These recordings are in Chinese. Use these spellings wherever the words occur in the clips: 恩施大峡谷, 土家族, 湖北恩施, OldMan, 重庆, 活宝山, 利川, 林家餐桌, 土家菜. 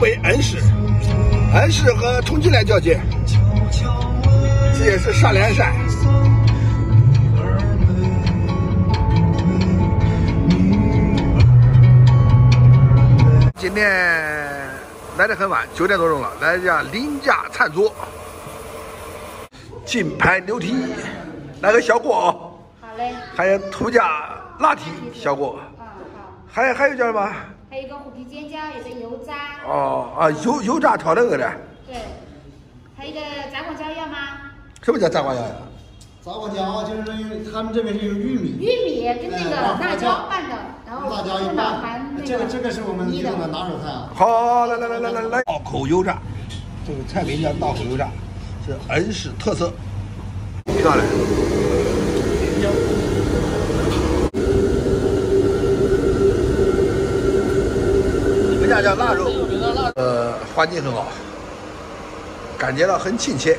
为恩施，恩施和崇基来较劲，这也是上梁山。 今天来得很晚，9点多钟了，来一家林家餐桌，金牌牛蹄，来个小锅啊！好嘞。还有土家辣蹄小锅。还有叫什么？还有一个虎皮尖椒，有个油炸。哦啊，油炸炒那个的。对。还有一个炸花椒要吗？什么叫炸花椒呀？炸花椒就是他们这边是用玉米跟那个辣椒拌的，然后辣椒一拌。 这个是我们一用的拿手菜啊！好，来，道口油炸，这个菜名叫道口油炸，是恩施特色。上来，你们家叫腊肉，环境很好，感觉到很亲切，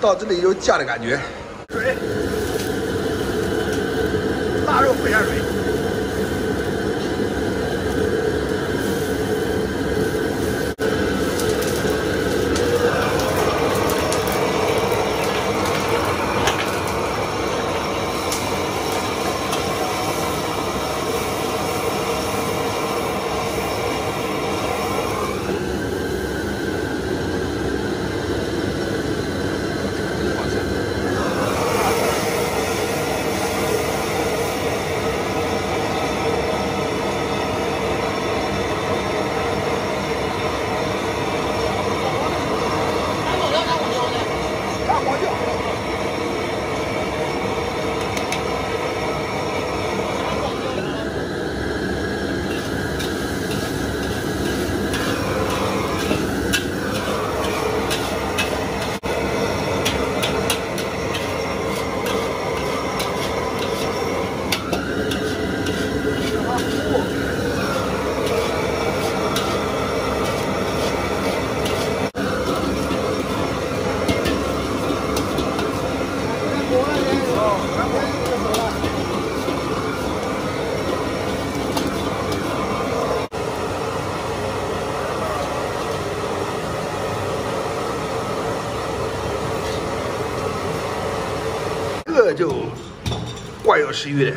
到这里有家的感觉。水，腊肉烩下水。 这就怪有食欲的，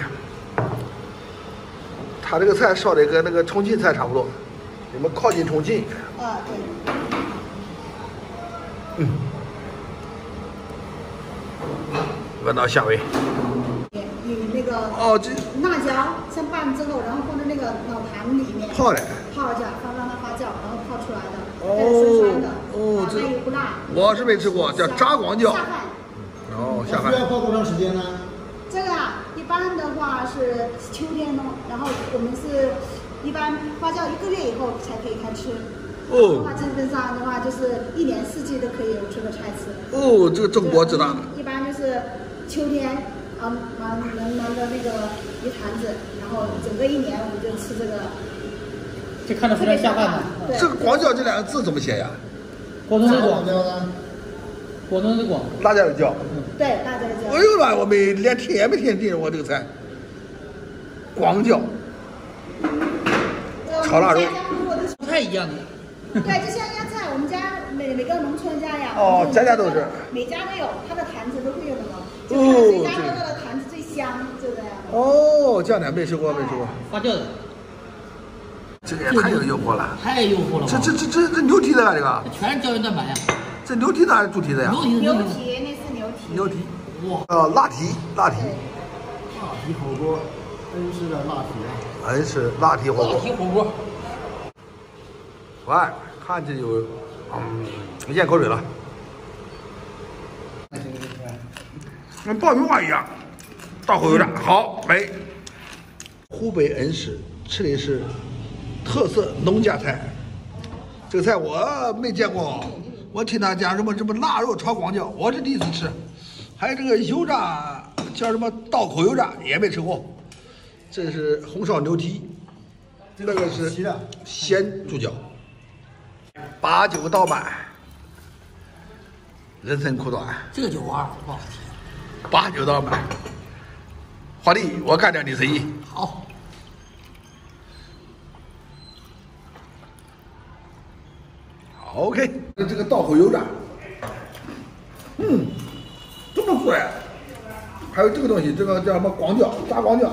他这个菜烧的跟那个重庆菜差不多，你们靠近重庆。啊，对。嗯，闻到香味。你那个哦，这辣椒先拌之后，然后放在那个脑盘里面泡的，泡一下，让它发酵，然后泡出来的，哦，酸酸的，哦，这又不辣。我是没吃过，叫炸光椒。 哦，下饭。需要泡多长时间呢？这个啊，一般的话是秋天弄，然后我们是一般发酵1个月以后才可以开吃。哦。那基本上的话，就是1年4季都可以有这个菜吃。哦，这个中国知道了。一般就是秋天啊，拿着那个一坛子，然后整个1年我们就吃这个。就看着非常下饭的。这个“广角”这2个字怎么写呀？广东的广。 广东的广，辣椒的椒，对，辣椒的椒。哎呦妈，我没连听也没听见我这个菜，广椒，炒腊肉，不太一样的。对，就像腌菜，我们家每个农村家呀，哦，家家都是，每家都有，它的坛子都会有什么？哦，谁家做的坛子最香，就这样。哦，这样的没吃过，没吃过。发酵的，这个也太有诱惑了，太诱惑了。这牛蹄子啊，这个全是胶原蛋白呀。 这牛蹄子还是猪蹄子呀？牛蹄，那是牛蹄。牛蹄，哇！辣蹄。辣蹄火锅，恩施的辣蹄。恩施辣蹄火锅。辣蹄火锅。喂，看这有，咽口水了。跟爆米花一样，大火油炸，好美。湖北恩施吃的是特色农家菜，这个菜我没见过。 我听他讲什么腊肉炒广椒，我是第一次吃，还有这个油炸叫什么道口油炸也没吃过，这是红烧牛蹄，那个是鲜猪脚，8、9倒满，人生苦短，这酒啊，8、9倒满，华丽，我干掉你生意，好。OK， 这个道口油炸，这么贵。还有这个东西，这个叫什么广椒，炸广椒，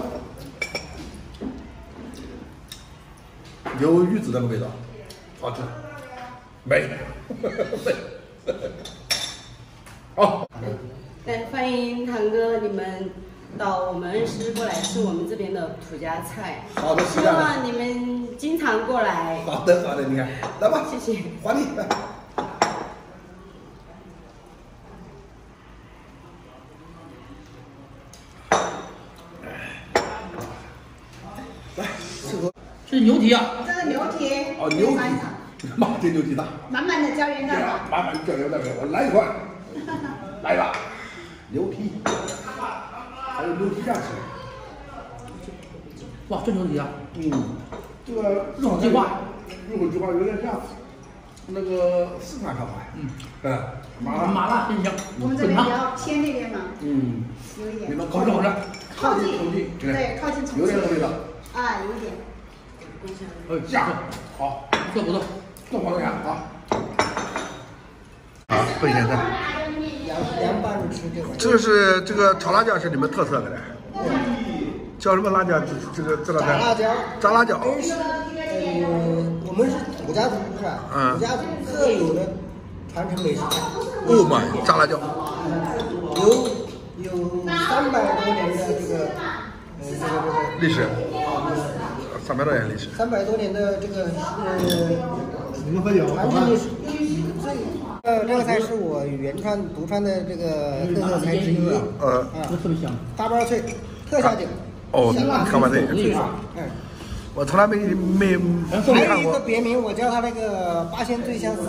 有鱼子那个味道，好吃。美，美，好。来，欢迎堂哥你们到我们恩施过来吃我们这边的土家菜。好的，希望你们经常过来。好的，好的，你看，来吧，谢谢，华丽。 这是牛蹄啊！这是牛蹄哦，牛蹄，妈，这牛蹄大，满满的胶原蛋白，满满的胶原蛋白，我来一块，来吧，牛蹄，还有牛蹄酱吃，哇，这牛蹄啊，这个入口即化，入口即化有点像那个四川烧烤，麻辣很香，我们这边比较偏那边嘛，有一点，你们好吃好吃，靠近重庆，对，靠近重庆，有点味道，啊，有点。 酱好，这不错，这好多呀啊！啊，备咸菜，这个是这个炒辣椒是你们特色的嘞，叫什么辣椒？这道菜？炸辣椒。我们是土家族是吧？土家族特有的传承美食。哦妈呀，炸辣椒！有300多年的这个历史。 300多年历史，300多年的这个传统历史。这个菜是我原川独川的这个特色菜之一。特别香，大包脆，特下酒。哦，看吧这个。我从来没看过。还有一个别名，我叫它那个八仙醉相思。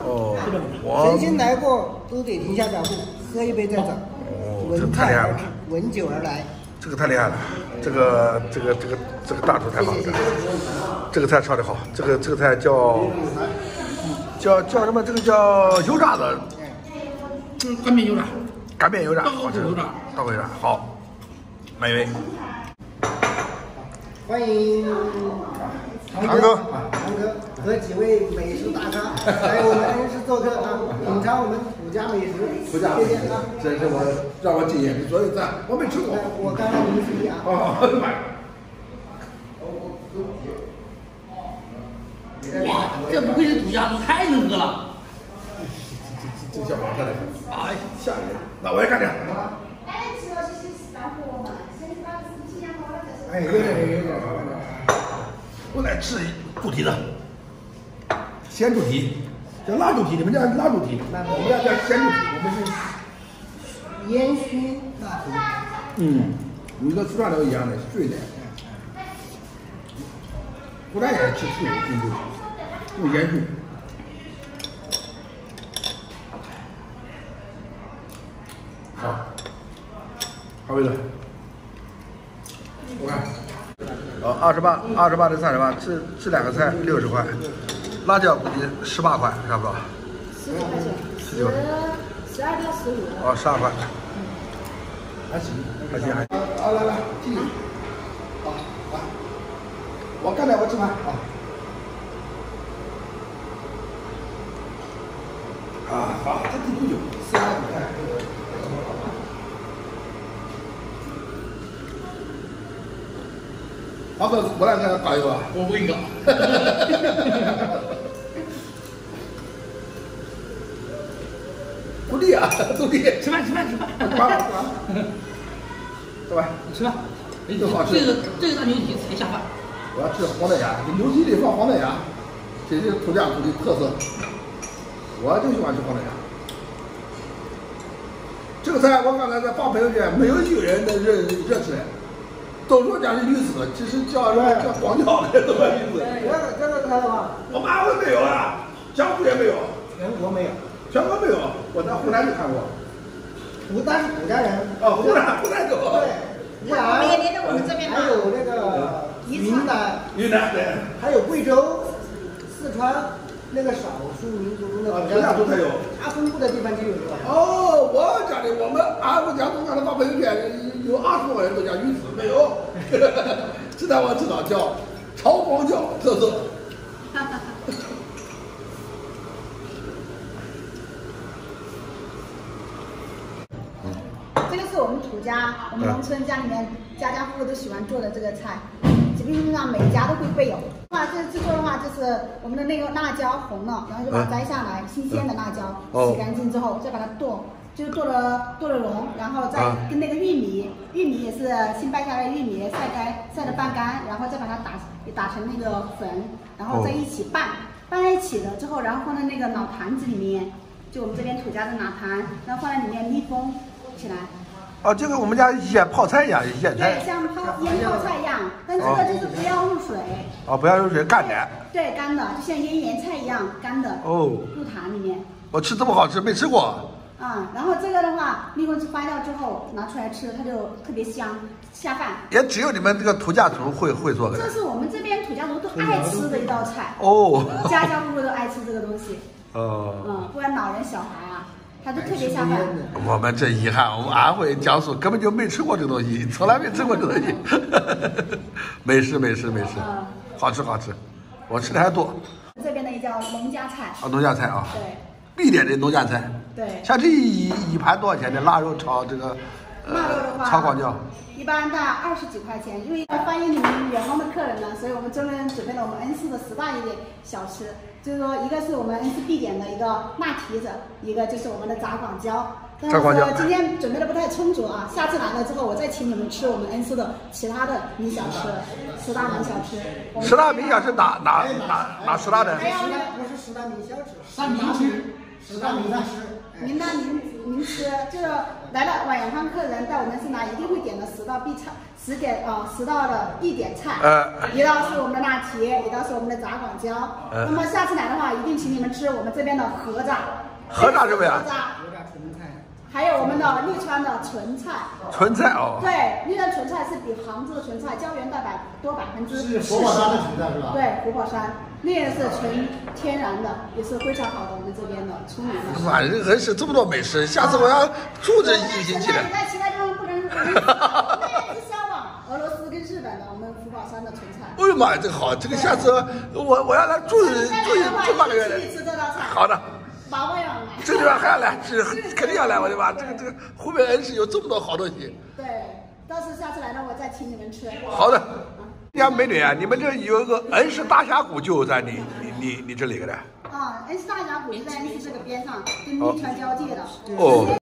哦，我神仙来过都得停下脚步，喝一杯再走。哦，这太厉害了！闻酒而来。 这个太厉害了，这个大厨太棒了，这个菜炒得好，这个菜叫什么？这个叫油炸的，干煸油炸，干煸油炸，好吃，大口油炸，好，满意。欢迎堂哥和几位美食大咖来我们恩施做客啊，品尝我们土家美食，谢谢啊！真是我让我敬业，所有赞我没吃过，我刚刚没注意啊。哦，哎呀妈呀！哇，这不愧是土家族，太能喝了！这叫麻烦的，哎，吓人！那我也干点。哎，有点。 我来吃猪蹄子，鲜猪蹄，叫腊猪蹄，你们叫腊猪蹄，我们家叫鲜猪蹄，我们是烟熏腊猪。你跟四川都一样的，碎的。湖南也吃脆的，用烟熏。好，好味道。我看。 哦，28的38，这两个菜60块，辣椒估计18块，差不多。19块，12到15。哦，12块，还行。好，来，继续。好，来，我干点，我吃饭啊。啊，好，这第多久？4块5块。 好，我来给他搞一个。我不给你搞。徒弟啊，徒弟，吃饭。对吧？你吃吧。这好吃。这个大牛蹄才下饭。我要吃黄带芽，牛蹄里放黄带芽，这是土家族的特色。我就喜欢吃黄带芽。这个菜我刚才在发朋友圈，没有一个人能认出来。 都说家是鱼子，其实叫黄椒的都是鱼子。这个菜的话，我们安徽没有啊，江湖也没有，全国没有。我在湖南就看过，湖南是土家人啊，湖南有。对，我们也连着我们这边嘛。还有那个云南对，还有贵州、四川那个少数民族中的土家族才有，它分布的地方就有是吧？哦，我讲的，我们安徽讲，我刚才发朋友圈。 有20多个人都叫鱼子，没有。这台我知道叫潮黄椒特色。主家，我们农村家里面家家户户都喜欢做的这个菜，基本上每家都会备有。那这制作的话，就是我们的那个辣椒红了，然后就把它摘下来，新鲜的辣椒洗干净之后，再把它剁，就是剁了蓉，然后再跟那个玉米，玉米也是新掰下来的玉米晒的半干，然后再把它打成那个粉，然后再一起拌在一起了之后，然后放在那个老坛子里面。 就我们这边土家的拿盘，然后放在里面密封起来。哦，这个我们家腌泡菜一样，腌菜。对，像腌泡菜一样，但这个就是不要入水。哦，不要入水，干的。对，干的，就像腌盐菜一样，干的。哦。入坛里面。我吃这么好吃，没吃过。嗯，然后这个的话，蜜蜂发掉之后拿出来吃，它就特别香，下饭。也只有你们这个土家族会做的。这是我们这边土家族都爱吃的一道菜。哦。家家户户都爱吃这个东西。 不管老人小孩啊，他都特别下饭。我们真遗憾，我们安徽江苏根本就没吃过这东西，从来没吃过这东西。没事，好吃，我吃的还多。这边的也叫农家菜啊，农家菜啊，对，必点的农家菜。对，像这一盘多少钱的腊肉炒这个，腊肉的话，炒广椒，一般在20几块钱，因为要欢迎你们远方的客人呢，所以我们专门准备了我们恩施的10大一小吃。 就是说，一个是我们恩施必点的一个辣蹄子，一个就是我们的炸广椒。但是今天准备的不太充足啊，下次来了之后，我再请你们吃我们恩施的其他的名小吃，10大名小吃。10大名小吃哪10大的？哎呀，不是10大名小吃，10大名吃。您吃，就是来了晚上客人到我们恩施来，一定会点的10道必菜，10道的必点菜。一道是我们的辣蹄，一道是我们的炸广椒。那么下次来的话，一定请你们吃我们这边的菏炸。菏炸是不是？菏炸纯菜。还有我们的利川的纯菜。纯菜哦。对，利川纯菜是比杭州的纯菜胶原蛋白多40%。是活宝山的纯菜是吧？对，活宝山。 那也是纯天然的，也是非常好的，我们这边的出名的。哇，恩施这么多美食，下次我要住这1个星期了。在其他地方不能，那是销往俄罗斯跟日本的，我们福宝山的纯菜。哎呀妈呀，这个好，这个下次我要来住半个月的。吃这道菜。好的。马上要来。这地方还要来，这肯定要来，我的妈！这个湖北恩施有这么多好东西。对，到时候下次来了我再请你们吃。好的。 家美女啊，你们这有一个恩施大峡谷，就在你这里的。啊，恩施大峡谷就在恩施这个边上，跟利川交界的。哦。